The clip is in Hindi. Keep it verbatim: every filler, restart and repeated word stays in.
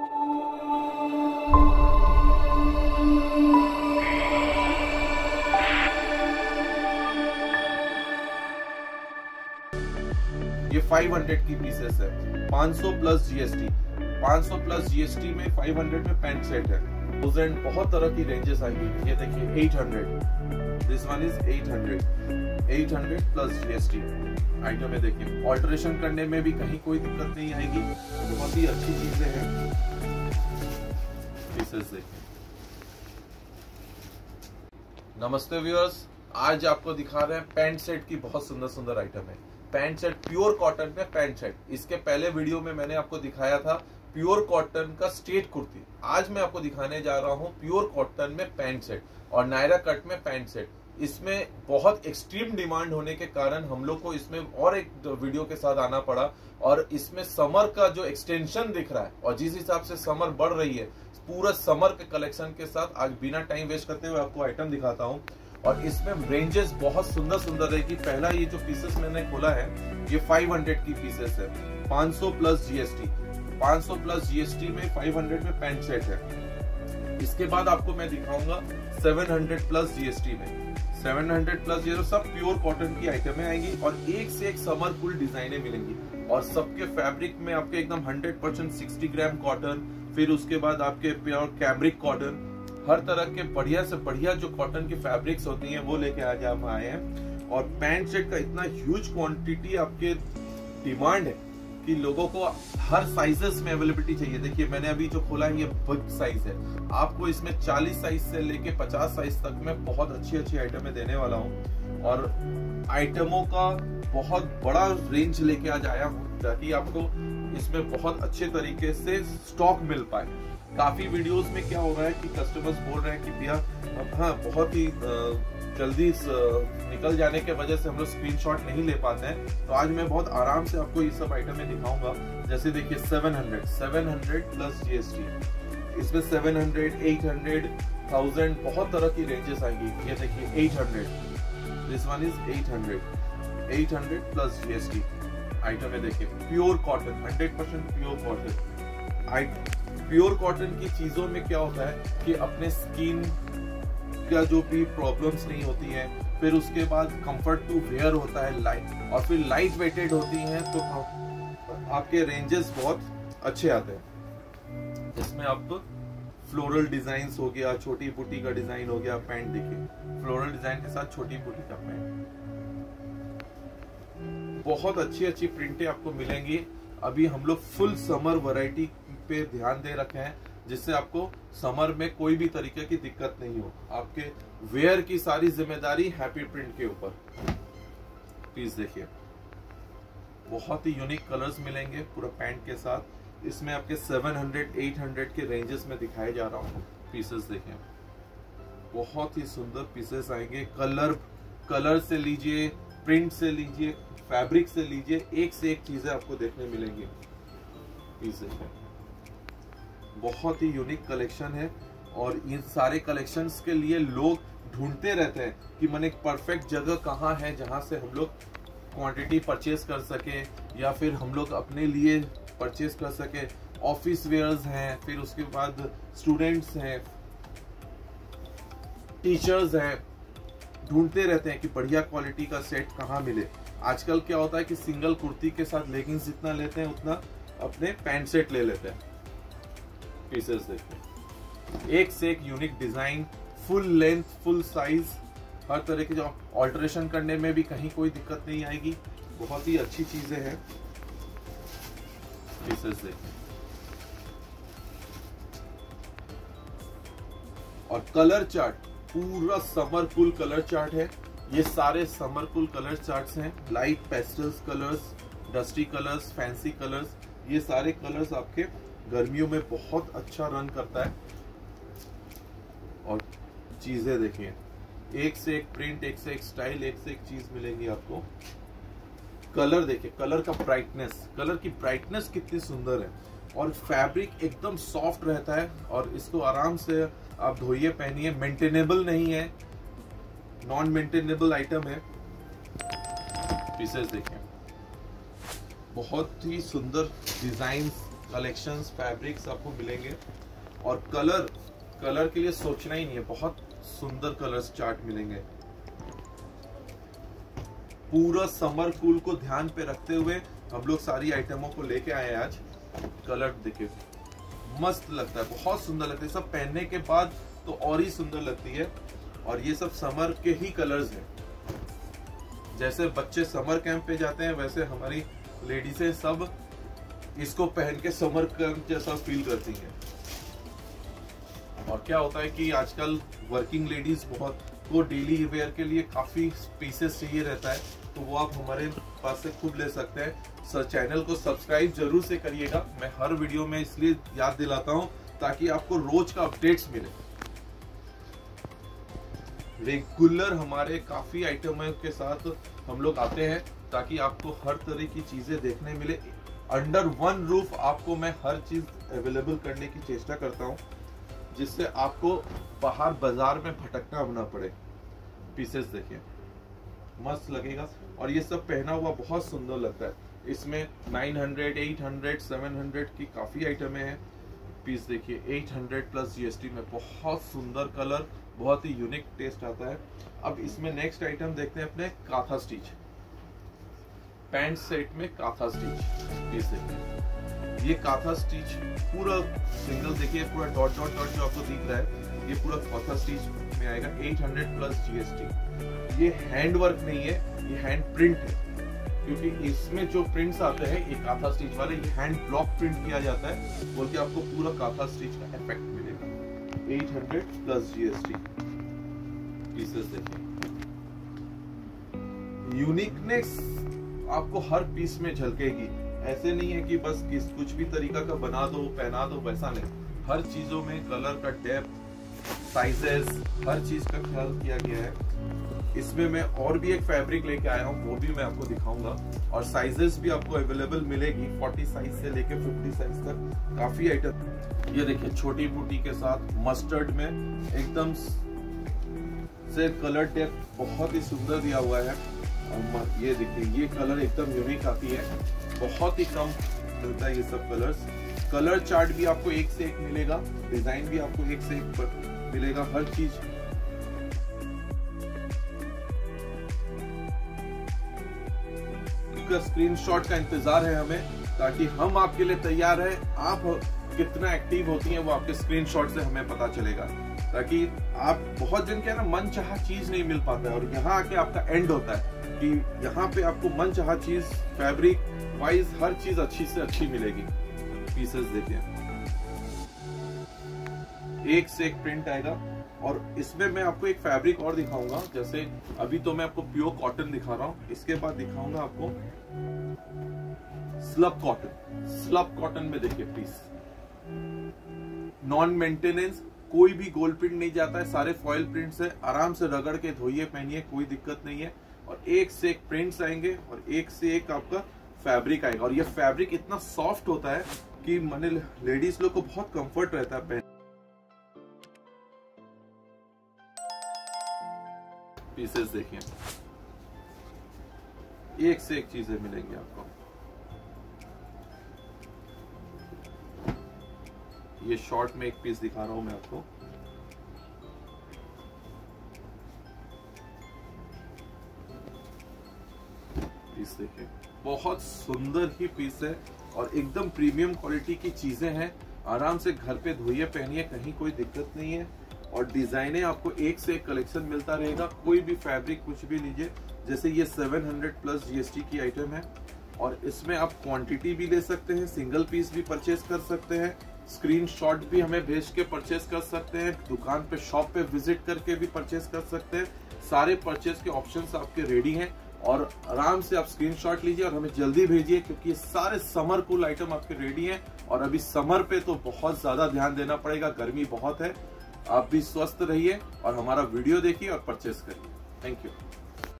ये पाँच सौ की पीसेस है, पाँच सौ प्लस जीएसटी, पाँच सौ प्लस जीएसटी में पाँच सौ में पैंट सेट है। थाउजेंड बहुत तरह की रेंजेस आई है। ये देखिए आठ सौ, दिस वन इज आठ सौ, आठ सौ प्लस जीएसटी आइटम में। देखिए ऑल्टरेशन करने में भी कहीं कोई दिक्कत नहीं आएगी, बहुत ही अच्छी चीजें हैं। पीसेस देखिए। नमस्ते व्यूअर्स, आज आपको दिखा रहे हैं पैंट सेट की बहुत सुंदर सुंदर आइटम है। पैंट सेट प्योर कॉटन में पैंट सेट, इसके पहले वीडियो में मैंने आपको दिखाया था प्योर कॉटन का स्ट्रेट कुर्ती। आज मैं आपको दिखाने जा रहा हूँ प्योर कॉटन में पैंट सेट और नायरा कट में पैंट सेट। इसमें बहुत एक्सट्रीम डिमांड होने के कारण हम लोग को इसमें और एक वीडियो के साथ आना पड़ा, और इसमें समर का जो एक्सटेंशन दिख रहा है और जिस हिसाब से समर बढ़ रही है, पूरा समर के कलेक्शन के साथ आज बिना टाइम वेस्ट करते हुए आपको आइटम दिखाता हूँ। और इसमें रेंजेस बहुत सुंदर सुंदर है कि पहला ये जो पीसेस मैंने खोला है ये पाँच सौ की पीसेस है, पाँच सौ प्लस जीएसटी, पाँच सौ प्लस जीएसटी में पाँच सौ में पैंट सेट है। इसके बाद आपको मैं दिखाऊंगा सात सौ प्लस जीएसटी में, सात सौ प्लस ये सब प्योर कॉटन की आइटमें आएंगी और एक से एक समर फुल डिजाइनें मिलेंगी। और सबके फैब्रिक में आपके एकदम hundred percent sixty gram cotton, फिर उसके बाद आपके प्योर कैमरिक कॉटन, हर तरह के बढ़िया से बढ़िया जो कॉटन की फैब्रिक्स होती हैं वो लेके आज हम आए हैं। और पैंट सेट का इतना ह्यूज क्वांटिटी आपके डिमांड है कि लोगों को हर साइजेस में अवेलेबिलिटी चाहिए। देखिए मैंने अभी जो खोला है ये बिग साइज है, आपको इसमें चालीस साइज से लेके पचास साइज तक में बहुत अच्छी अच्छी आइटमें देने वाला हूँ। और आइटमों का बहुत बड़ा रेंज लेके आज आया हूँ ताकि आपको इसमें बहुत अच्छे तरीके से स्टॉक मिल पाए। काफी वीडियोस में क्या हो रहा है कि कस्टमर्स बोल रहे हैं कि भैया अब हाँ बहुत ही जल्दी निकल जाने के वजह से हम लोग स्क्रीनशॉट नहीं ले पाते हैं, तो आज मैं बहुत आराम से आपको ये सब आइटमें दिखाऊंगा। जैसे देखिए सात सौ, सात सौ प्लस जीएसटी, इसमें सात सौ, आठ सौ, थाउजेंड बहुत तरह की रेंजेस आएंगी। ये देखिए आठ सौ, दिस वन इज आठ सौ, आठ सौ प्लस जीएसटी आइटम है। देखिए pure cotton, hundred percent pure cotton item. Pure cotton की चीजों में क्या होता है कि अपने स्किन का जो भी प्रॉब्लम्स नहीं होती है, फिर उसके बाद कंफर्ट टू वेयर होता है लाइट, और फिर लाइट वेटेड होती हैं, तो आपके रेंजेस बहुत अच्छे आते हैं। इसमें आप तो फ्लोरल डिजाइन हो गया, छोटी बूटी का डिजाइन हो गया। पैंट देखिए फ्लोरल डिजाइन के साथ छोटी बूटी का पैंट, बहुत अच्छी अच्छी प्रिंटें आपको मिलेंगी। अभी हम लोग फुल समर वैरायटी पे ध्यान दे रखे हैं जिससे आपको समर में कोई भी तरीके की दिक्कत नहीं हो। आपके वेयर की सारी जिम्मेदारी हैप्पी प्रिंट के ऊपर। पीस देखिए बहुत ही यूनिक कलर्स मिलेंगे पूरा पैंट के साथ। इसमें आपके सात सौ, आठ सौ के रेंजेस में दिखाए जा रहा हूँ। पीसेस देखिए बहुत ही सुंदर पीसेस आएंगे। कलर कलर से लीजिए, प्रिंट से लीजिए, फैब्रिक से लीजिए, एक से एक चीजें आपको देखने मिलेंगी। पीस देखिए बहुत ही यूनिक कलेक्शन है, और इन सारे कलेक्शंस के लिए लोग ढूंढते रहते हैं कि मैंने एक परफेक्ट जगह कहाँ है जहाँ से हम लोग क्वांटिटी परचेज कर सके या फिर हम लोग अपने लिए परचेज कर सके। ऑफिस वेयर्स हैं, फिर उसके बाद स्टूडेंट्स हैं, टीचर्स हैं, ढूंढते रहते हैं कि बढ़िया क्वालिटी का सेट कहाँ मिले। आजकल क्या होता है कि सिंगल कुर्ती के साथ लेगिंग्स जितना लेते हैं उतना अपने पैंट सेट ले लेते हैं। पीसेस देखिए एक से एक unique design, full length, full size, हर तरह के जो ऑल्टरेशन करने में भी कहीं कोई दिक्कत नहीं आएगी, बहुत ही अच्छी चीजें हैं। पीसेस देखिए और कलर चार्ट, पूरा समरकुल कलर चार्ट है। ये सारे समरकुल कलर चार्ट्स हैं, light pastels colours, dusty colours, fancy colours. ये सारे कलर्स आपके गर्मियों में बहुत अच्छा रन करता है। और चीजें देखिए एक से एक प्रिंट, एक से एक स्टाइल, एक से एक चीज मिलेगी आपको। कलर देखिए, कलर का ब्राइटनेस, कलर की ब्राइटनेस कितनी सुंदर है। और फैब्रिक एकदम सॉफ्ट रहता है और इसको आराम से आप धोइए पहनिए, मेंटेनेबल नहीं है, नॉन मेंटेनेबल आइटम है। पीसेस देखिए बहुत ही सुंदर डिजाइन कलेक्शंस, फैब्रिक्स आपको मिलेंगे। और कलर, कलर के लिए सोचना ही नहीं है, बहुत सुंदर कलर्स चार्ट मिलेंगे। पूरा समर कूल को ध्यान पे रखते हुए हम लोग सारी आइटमों को लेके आए हैं आज। कलर देखिए, मस्त लगता है, बहुत सुंदर लगता है, सब पहनने के बाद तो और ही सुंदर लगती है। और ये सब समर के ही कलर्स हैं। जैसे बच्चे समर कैंप पे जाते हैं, वैसे हमारी लेडीजें सब इसको पहन के समर कैंप जैसा फील करती हैं। और क्या होता है कि आजकल वर्किंग लेडीज बहुत को डेली वेयर के लिए काफ़ी पीसेस चाहिए रहता है, तो वो आप हमारे पास से खुद ले सकते हैं। सर चैनल को सब्सक्राइब जरूर से करिएगा, मैं हर वीडियो में इसलिए याद दिलाता हूँ ताकि आपको रोज का अपडेट्स मिले। रेगुलर हमारे काफ़ी आइटमों के साथ हम लोग आते हैं ताकि आपको हर तरह की चीज़ें देखने मिले। अंडर वन रूफ आपको मैं हर चीज़ अवेलेबल करने की चेष्टा करता हूँ, जिससे आपको बाहर बाजार में भटकना ना पड़े। पीसेस देखिए, मस्त लगेगा। और ये सब पहना हुआ बहुत सुंदर लगता है। इसमें नौ सौ, आठ सौ, सात सौ की काफ़ी आइटमें हैं। पीस देखिए, आठ सौ प्लस जीएसटी में, बहुत सुंदर कलर, बहुत ही यूनिक टेस्ट आता है। अब इसमें नेक्स्ट आइटम देखते हैं अपने, कांथा स्टिच पैंट सेट में। कांथा स्टिच इस देखिए, ये कांथा स्टिच पूरा सिंगल देखिए, पूरा डॉट डॉट डॉट जो आपको दिख रहा है ये पूरा कांथा स्टिच में आएगा। आठ सौ प्लस जीएसटी। ये हैंड वर्क नहीं है, ये हैंड प्रिंट है, क्योंकि इसमें जो प्रिंट्स आते हैं ये कांथा स्टिच वाले, ये हैंड ब्लॉक प्रिंट किया जाता है, बोलते आपको पूरा कांथा स्टिच का इफेक्ट मिलेगा। आठ सौ प्लस जीएसटी। पीसेस देखिए, यूनिकनेस आपको हर पीस में झलकेगी। ऐसे नहीं है कि बस किस कुछ भी तरीका का बना दो, पहना दो, वैसा नहीं। हर चीजों में कलर का डेप्थ, साइजेस, हर चीज का ख्याल किया गया है। इसमें मैं और भी एक फैब्रिक लेके आया हूँ, वो भी मैं आपको दिखाऊंगा। और साइजेस भी आपको अवेलेबल मिलेगी, चालीस साइज से लेके पचास साइज तक काफी आइटम। ये देखिए, छोटी बूटी के साथ मस्टर्ड में एकदम से कलर टेक्स्ट बहुत ही सुंदर दिया हुआ है। और ये देखिए, ये कलर एकदम यूनिक आती है, बहुत ही कम मिलता है ये सब कलर्स। कलर चार्ट भी आपको एक से एक मिलेगा, डिजाइन भी आपको एक से एक मिलेगा, हर चीज। का स्क्रीनशॉट का इंतजार है हमें, ताकि हम आपके लिए तैयार हैं। आप कितना एक्टिव होती हैं वो आपके स्क्रीनशॉट से हमें पता चलेगा, ताकि आप बहुत जन के ना मनचाहा चीज नहीं मिल पाता है, और यहाँ आके आपका एंड होता है कि यहाँ पे आपको मनचाहा चीज फैब्रिक वाइज हर चीज अच्छी से अच्छी मिलेगी। पीसेस देखिए, एक से एक प्रिंट आएगा। और इसमें मैं आपको एक फैब्रिक और दिखाऊंगा, जैसे अभी तो मैं आपको प्योर कॉटन दिखा रहा हूँ, इसके बाद दिखाऊंगा आपको स्लब कॉटन। स्लब कॉटन में देखिए पीस, नॉन मेंटेनेंस, कोई भी गोल्ड प्रिंट नहीं जाता है, सारे फॉयल प्रिंट्स है। आराम से रगड़ के धोइए, पहनिए, कोई दिक्कत नहीं है। और एक से एक प्रिंट्स आएंगे और एक से एक आपका फैब्रिक आएगा। और ये फैब्रिक इतना सॉफ्ट होता है कि मैंने लेडीज लोग को बहुत कंफर्ट रहता है। पीसेस देखिए, एक से एक चीजें मिलेंगी आपको। ये शॉर्ट में एक पीस दिखा रहा हूं मैं आपको, पीस देखिए, बहुत सुंदर ही पीस है और एकदम प्रीमियम क्वालिटी की चीजें हैं। आराम से घर पे धोइए, पहनिए, कहीं कोई दिक्कत नहीं है। और डिजाइने आपको एक से एक कलेक्शन मिलता रहेगा, कोई भी फैब्रिक कुछ भी लीजिए। जैसे ये सात सौ प्लस जीएसटी की आइटम है, और इसमें आप क्वांटिटी भी ले सकते हैं, सिंगल पीस भी परचेज कर सकते हैं, स्क्रीनशॉट भी हमें भेज के परचेज कर सकते हैं, दुकान पे शॉप पे विजिट करके भी परचेज कर सकते हैं। सारे परचेज के ऑप्शंस आपके रेडी हैं। और आराम से आप स्क्रीनशॉट लीजिए और हमें जल्दी भेजिए, क्योंकि ये सारे समर कूल आइटम आपके रेडी हैं। और अभी समर पे तो बहुत ज़्यादा ध्यान देना पड़ेगा, गर्मी बहुत है। आप भी स्वस्थ रहिए और हमारा वीडियो देखिए और परचेज करिए। Thank you.